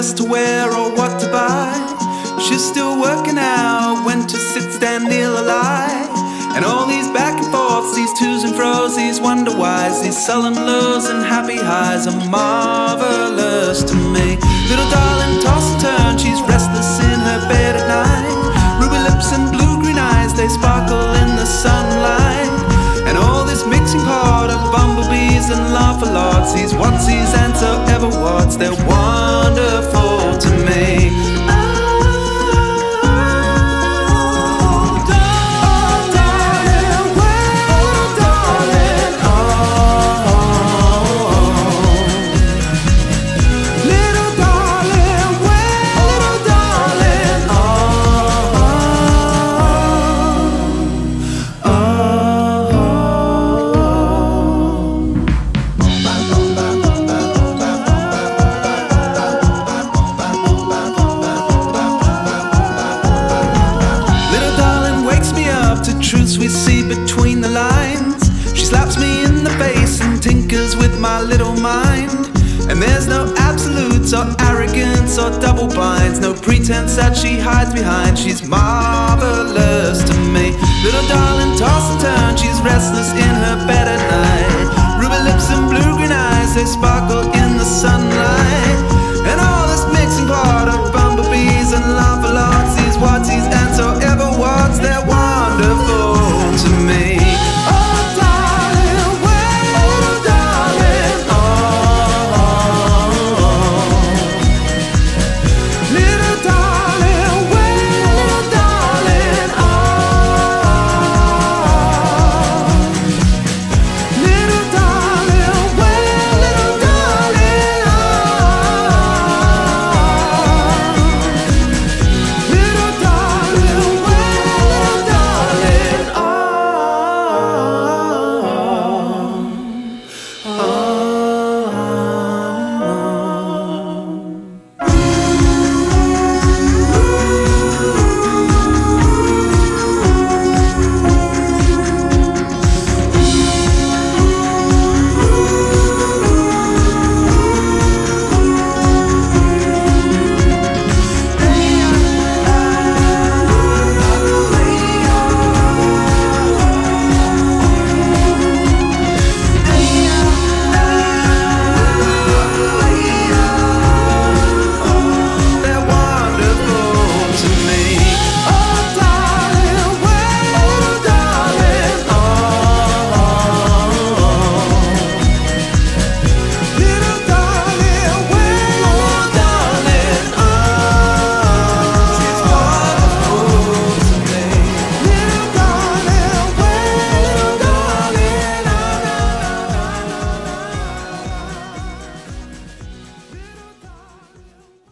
dress to wear or what to buy. She's still working out when to sit, stand, kneel or lie. And all these back and forths, these twos and fros, these wonder whys, these sullen lows and happy highs are marvelous to me. Little darling, toss and turn, she's restless in her bed at night. Ruby lips and blue-green eyes, they sparkle in the sunlight. And all this mixing pot of bumblebees and laugh-a-lots, these whatsies and so ever whats, they're wonderful to me. We see between the lines. She slaps me in the face and tinkers with my little mind. And there's no absolutes or arrogance or double binds, no pretense that she hides behind. She's marvelous to me. Little darling, toss and turn, she's restless in her bed at night. Ruby lips and blue-green eyes, they sparkle in the sunlight.